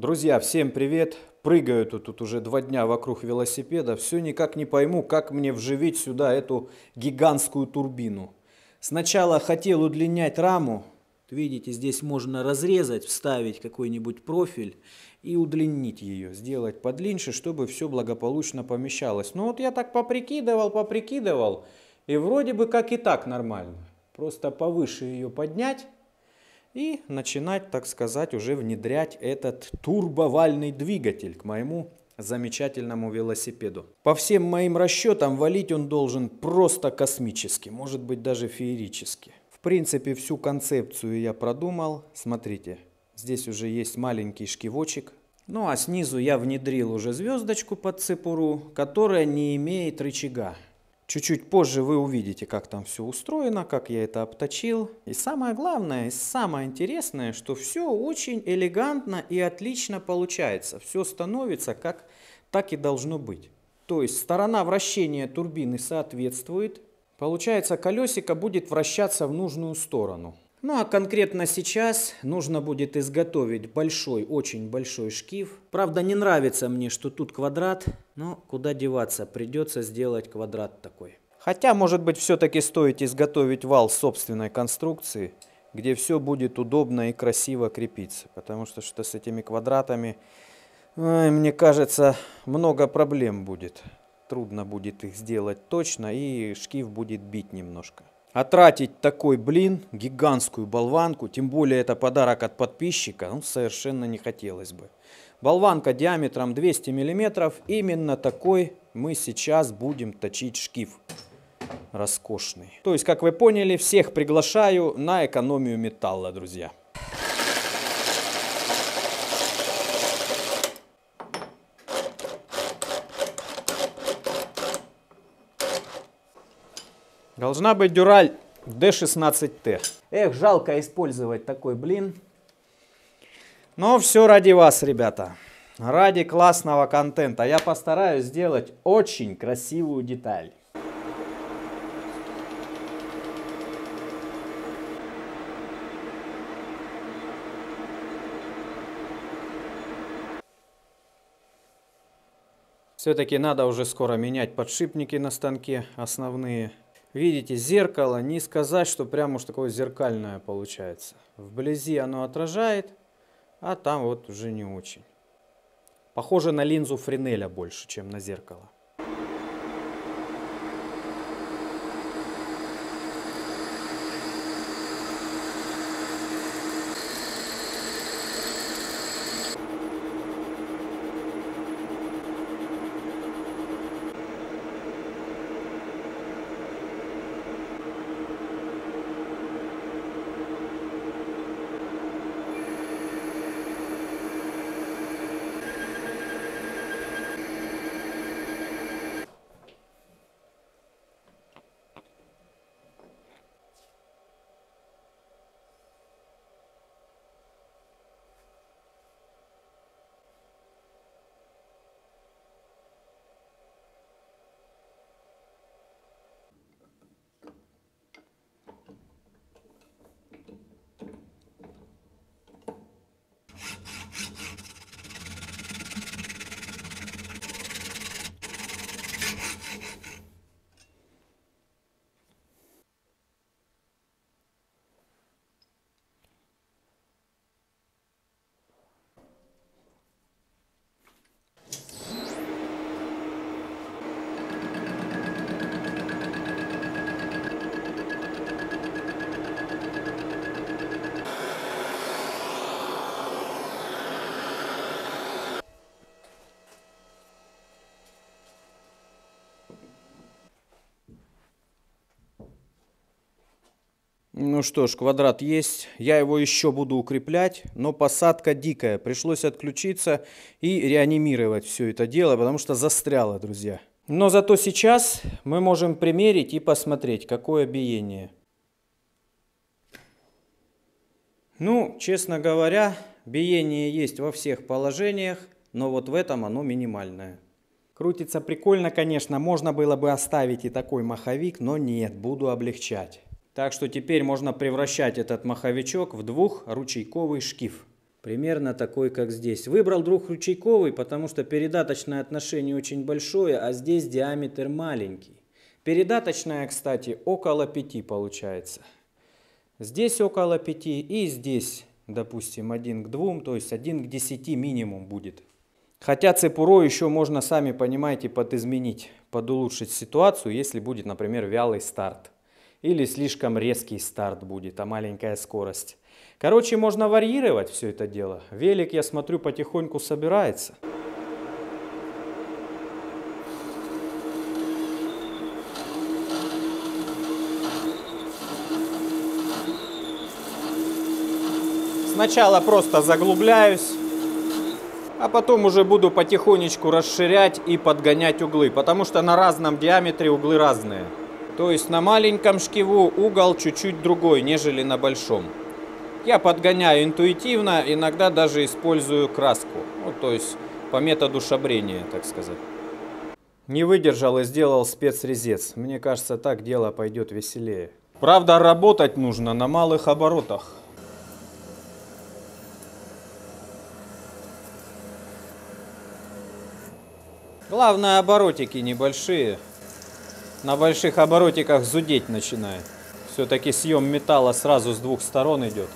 Друзья, всем привет! Прыгаю тут уже 2 дня вокруг велосипеда. Все никак не пойму, как мне вживить сюда эту гигантскую турбину. Сначала хотел удлинять раму. Видите, здесь можно разрезать, вставить какой-нибудь профиль и удлинить ее. Сделать подлиннее, чтобы все благополучно помещалось. Но вот я так поприкидывал. И вроде бы как и так нормально. Просто повыше ее поднять. И начинать, так сказать, уже внедрять этот турбовальный двигатель к моему замечательному велосипеду. По всем моим расчетам, валить он должен просто космически, может быть даже феерически. В принципе, всю концепцию я продумал. Смотрите, здесь уже есть маленький шкивочек. Ну а снизу я внедрил уже звездочку под цепуру, которая не имеет рычага. Чуть-чуть позже вы увидите, как там все устроено, как я это обточил. И самое главное, и самое интересное, что все очень элегантно и отлично получается. Все становится так и должно быть. То есть сторона вращения турбины соответствует. Получается, колесико будет вращаться в нужную сторону. Ну а конкретно сейчас нужно будет изготовить большой, очень большой шкив. Правда, не нравится мне, что тут квадрат, но куда деваться, придется сделать квадрат такой. Хотя, может быть, все-таки стоит изготовить вал собственной конструкции, где все будет удобно и красиво крепиться. Потому что с этими квадратами, мне кажется, много проблем будет. Трудно будет их сделать точно, и шкив будет бить немножко. А тратить такой блин, гигантскую болванку, тем более это подарок от подписчика, ну, совершенно не хотелось бы. Болванка диаметром 200 мм, именно такой мы сейчас будем точить шкив роскошный. То есть, как вы поняли, всех приглашаю на экономию металла, друзья. Должна быть дюраль D16T. Эх, жалко использовать такой блин. Но все ради вас, ребята. Ради классного контента. Я постараюсь сделать очень красивую деталь. Все-таки надо уже скоро менять подшипники на станке основные. Видите, зеркало, не сказать, что прям уж такое зеркальное получается. Вблизи оно отражает, а там вот уже не очень. Похоже на линзу Френеля больше, чем на зеркало. Ну что ж, квадрат есть, я его еще буду укреплять, но посадка дикая, пришлось отключиться и реанимировать все это дело, потому что застряло, друзья. Но зато сейчас мы можем примерить и посмотреть, какое биение. Ну, честно говоря, биение есть во всех положениях, но вот в этом оно минимальное. Крутится прикольно, конечно, можно было бы оставить и такой маховик, но нет, буду облегчать. Так что теперь можно превращать этот маховичок в двухручейковый шкив. Примерно такой, как здесь. Выбрал друг ручейковый, потому что передаточное отношение очень большое, а здесь диаметр маленький. Передаточная, кстати, около 5 получается. Здесь около 5 и здесь, допустим, 1 к 2, то есть 1 к 10 минимум будет. Хотя цепурой еще можно, сами понимаете, подизменить, подулучшить ситуацию, если будет, например, вялый старт. Или слишком резкий старт будет, а маленькая скорость. Короче, можно варьировать все это дело. Велик, я смотрю, потихоньку собирается. Сначала просто заглубляюсь, а потом уже буду потихонечку расширять и подгонять углы, потому что на разном диаметре углы разные. То есть на маленьком шкиву угол чуть-чуть другой, нежели на большом. Я подгоняю интуитивно, иногда даже использую краску. Ну, то есть по методу шабрения, так сказать. Не выдержал и сделал спецрезец. Мне кажется, так дело пойдет веселее. Правда, работать нужно на малых оборотах. Главное, оборотики небольшие. На больших оборотиках зудеть начинает. Все-таки съем металла сразу с двух сторон идет.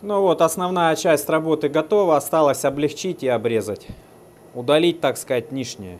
Ну вот, основная часть работы готова. Осталось облегчить и обрезать. Удалить, так сказать, лишнее.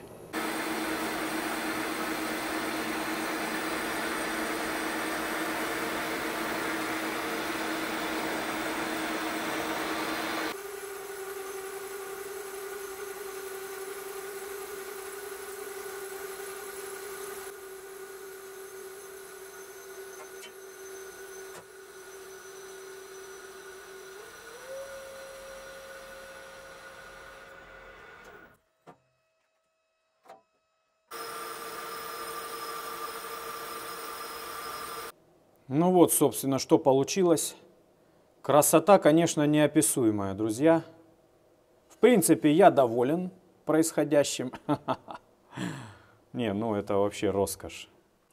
Ну вот, собственно, что получилось. Красота, конечно, неописуемая, друзья. В принципе, я доволен происходящим. Не, ну это вообще роскошь.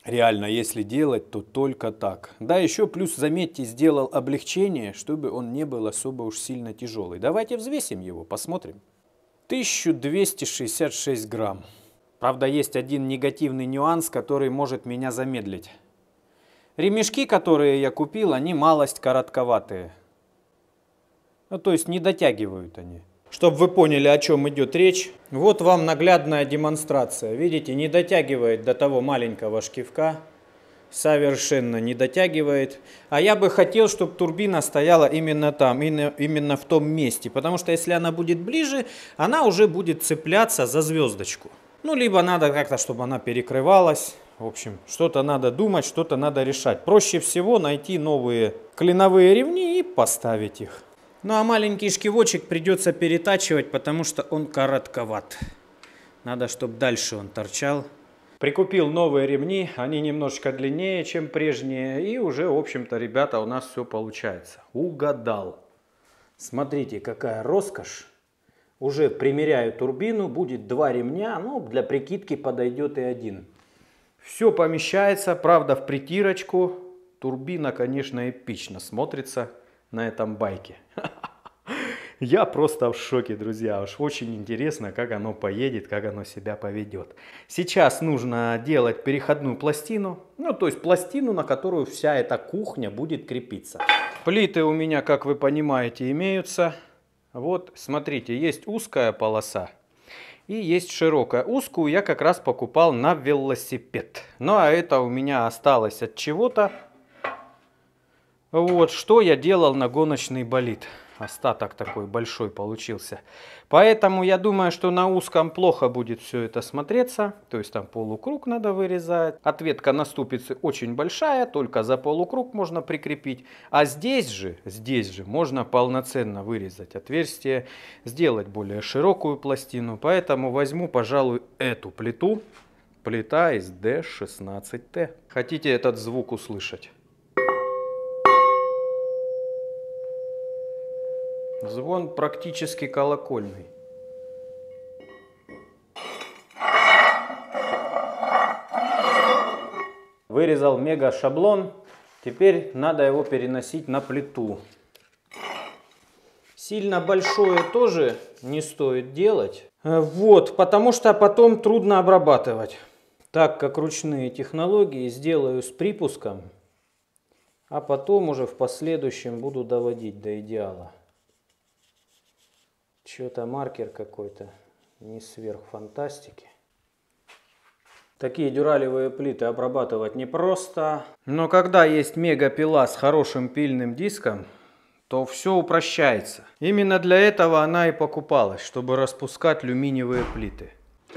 Реально, если делать, то только так. Да, еще плюс, заметьте, сделал облегчение, чтобы он не был особо уж сильно тяжелый. Давайте взвесим его, посмотрим. 1266 грамм. Правда, есть один негативный нюанс, который может меня замедлить. Ремешки, которые я купил, они малость коротковатые. Ну, то есть не дотягивают они. Чтобы вы поняли, о чем идет речь, вот вам наглядная демонстрация. Видите, не дотягивает до того маленького шкивка. Совершенно не дотягивает. А я бы хотел, чтобы турбина стояла именно там, именно в том месте. Потому что если она будет ближе, она уже будет цепляться за звездочку. Ну, либо надо как-то, чтобы она перекрывалась. В общем, что-то надо думать, что-то надо решать. Проще всего найти новые клиновые ремни и поставить их. Ну а маленький шкивочек придется перетачивать, потому что он коротковат. Надо, чтобы дальше он торчал. Прикупил новые ремни, они немножко длиннее, чем прежние. И уже, в общем-то, ребята, у нас все получается. Угадал. Смотрите, какая роскошь. Уже примеряю турбину, будет 2 ремня, но для прикидки подойдет и один. Все помещается, правда, в притирочку. Турбина, конечно, эпично смотрится на этом байке. Я просто в шоке, друзья. Уж очень интересно, как оно поедет, как оно себя поведет. Сейчас нужно делать переходную пластину. Ну, то есть пластину, на которую вся эта кухня будет крепиться. Плиты у меня, как вы понимаете, имеются. Вот, смотрите, есть узкая полоса. И есть широкая. Узкую я как раз покупал на велосипед. Ну а это у меня осталось от чего-то. Вот что я делал на гоночный болид. Остаток такой большой получился. Поэтому я думаю, что на узком плохо будет все это смотреться. То есть там полукруг надо вырезать. Ответка на ступице очень большая. Только за полукруг можно прикрепить. А здесь же можно полноценно вырезать отверстие. Сделать более широкую пластину. Поэтому возьму, пожалуй, эту плиту. Плита из D16T. Хотите этот звук услышать? Звон практически колокольный. Вырезал мега шаблон. Теперь надо его переносить на плиту. Сильно большое тоже не стоит делать. Вот, потому что потом трудно обрабатывать. Так как ручные технологии, сделаю с припуском, а потом уже в последующем буду доводить до идеала. Что-то маркер какой-то, не сверх фантастики. Такие дюралевые плиты обрабатывать непросто. Но когда есть мегапила с хорошим пильным диском, то все упрощается. Именно для этого она и покупалась, чтобы распускать алюминиевые плиты.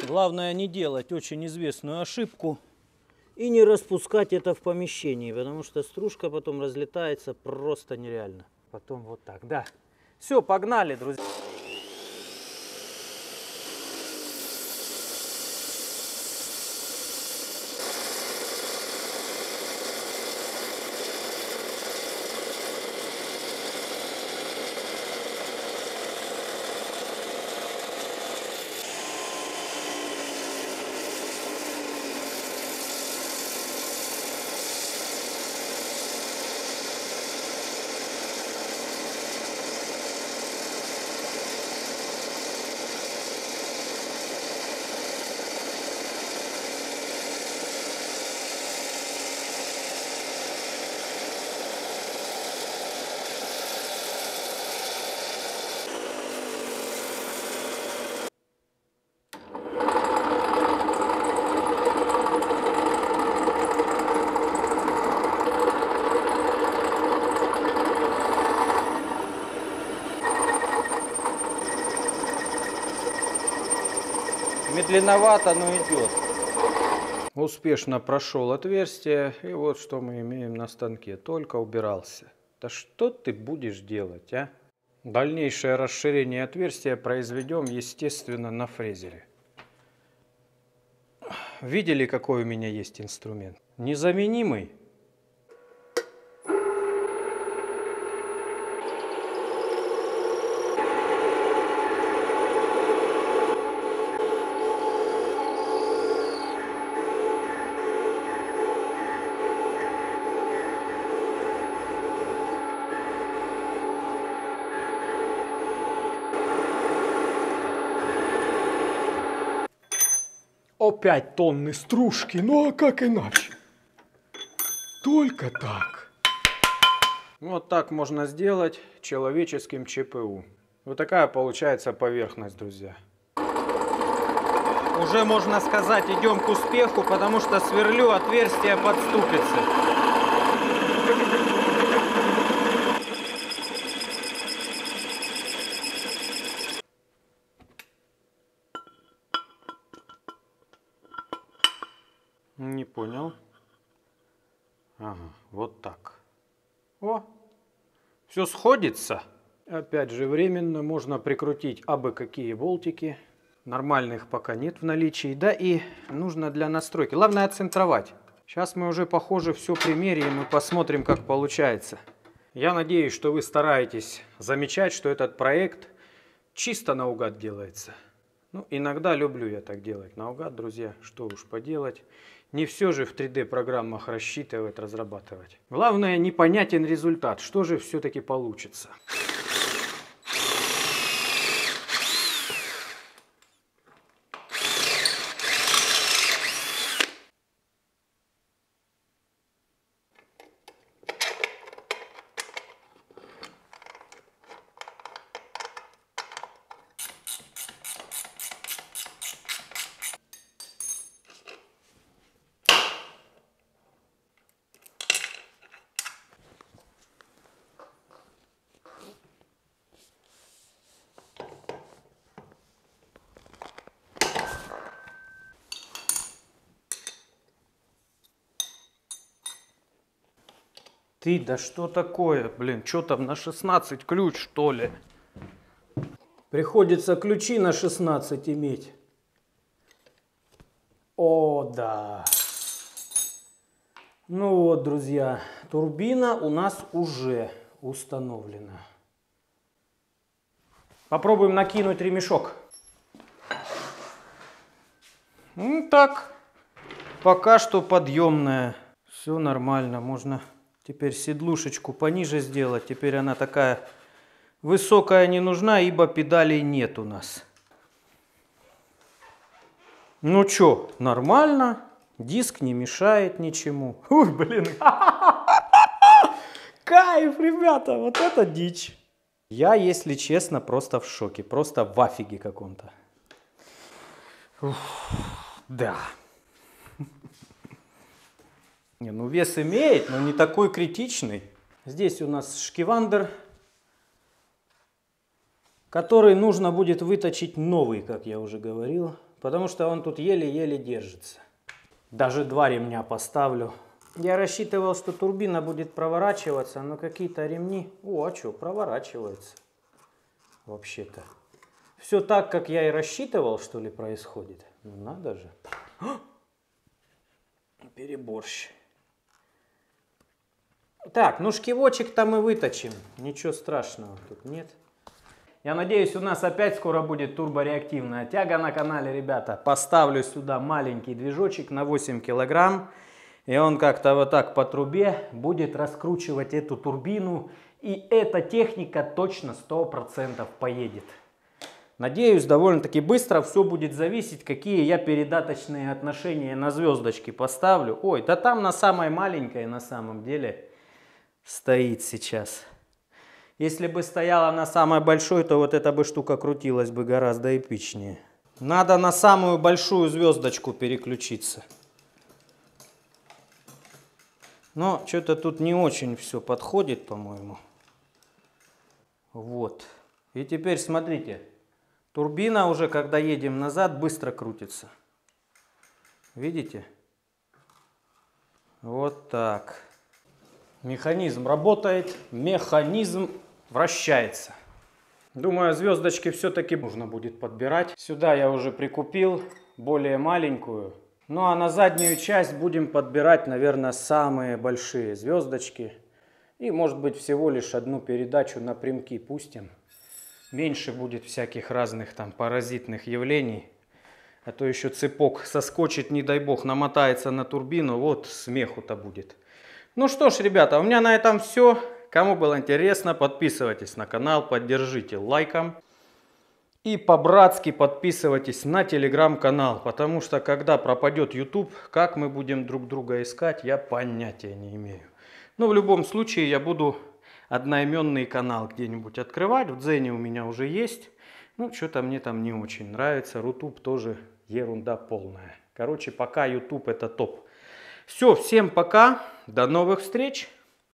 Главное не делать очень известную ошибку и не распускать это в помещении, потому что стружка потом разлетается просто нереально. Потом вот так, да. Все, погнали, друзья. Медленновато, но идет. Успешно прошел отверстие, и вот что мы имеем на станке. Только убирался. Да что ты будешь делать, а? Дальнейшее расширение отверстия произведем, естественно, на фрезере. Видели, какой у меня есть инструмент? Незаменимый. Опять тонны стружки, ну а как иначе? Только так. Вот так можно сделать человеческим ЧПУ. Вот такая получается поверхность, друзья. Уже можно сказать, идем к успеху, потому что сверлю отверстие под ступицы. Не понял. Ага, вот так. О, все сходится. Опять же, временно можно прикрутить абы какие болтики. Нормальных пока нет в наличии. Да и нужно для настройки. Главное отцентровать. Сейчас мы уже, похоже, все примеряем и посмотрим, как получается. Я надеюсь, что вы стараетесь замечать, что этот проект чисто наугад делается. Ну, иногда люблю я так делать наугад, друзья. Что уж поделать. Не все же в 3D-программах рассчитывать, разрабатывать. Главное, непонятен результат. Что же все-таки получится? Ты, да что такое, блин, что там на 16 ключ, что ли? Приходится ключи на 16 иметь. О, да. Ну вот, друзья, турбина у нас уже установлена. Попробуем накинуть ремешок. Ну так, пока что подъемная. Все нормально, можно... Теперь седлушечку пониже сделать. Теперь она такая высокая не нужна, ибо педалей нет у нас. Ну чё, нормально. Диск не мешает ничему. Ух, блин. Кайф, ребята, вот это дичь. Я, если честно, просто в шоке. Просто в афиге каком-то. Да. Не, ну вес имеет, но не такой критичный. Здесь у нас шкивандер, который нужно будет выточить новый, как я уже говорил. Потому что он тут еле-еле держится. Даже два ремня поставлю. Я рассчитывал, что турбина будет проворачиваться, но какие-то ремни... О, а что, проворачиваются. Вообще-то. Все так, как я и рассчитывал, что ли, происходит. Ну, надо же. Переборщ. Так, ну шкивочек-то мы выточим. Ничего страшного тут нет. Я надеюсь, у нас опять скоро будет турбореактивная тяга на канале, ребята. Поставлю сюда маленький движочек на 8 килограмм. И он как-то вот так по трубе будет раскручивать эту турбину. И эта техника точно 100% поедет. Надеюсь, довольно-таки быстро. Все будет зависеть, какие я передаточные отношения на звездочки поставлю. Ой, да там на самой маленькой на самом деле стоит сейчас. Если бы стояла на самой большой, то вот эта бы штука крутилась бы гораздо эпичнее. Надо на самую большую звездочку переключиться. Но что-то тут не очень все подходит, по-моему. Вот. И теперь смотрите. Турбина уже, когда едем назад, быстро крутится. Видите? Вот так. Механизм работает. Механизм вращается. Думаю, звездочки все-таки нужно будет подбирать. Сюда я уже прикупил более маленькую. Ну а на заднюю часть будем подбирать, наверное, самые большие звездочки. И, может быть, всего лишь одну передачу напрямки пустим. Меньше будет всяких разных там паразитных явлений. А то еще цепок соскочит, не дай бог, намотается на турбину. Вот смеху-то будет. Ну что ж, ребята, у меня на этом все. Кому было интересно, подписывайтесь на канал, поддержите лайком. И по-братски подписывайтесь на телеграм-канал. Потому что когда пропадет YouTube, как мы будем друг друга искать, я понятия не имею. Но в любом случае я буду... одноименный канал где-нибудь открывать. В Дзене у меня уже есть. Ну, что-то мне там не очень нравится. Рутуб тоже ерунда полная. Короче, пока YouTube это топ. Все, всем пока. До новых встреч.